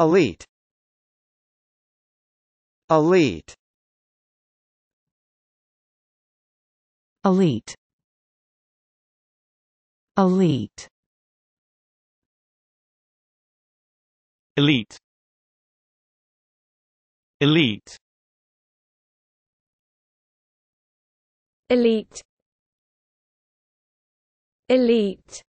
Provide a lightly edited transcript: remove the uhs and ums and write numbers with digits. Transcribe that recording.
Elite. Elite. Elite. Elite. Elite. Elite. Elite. Elite.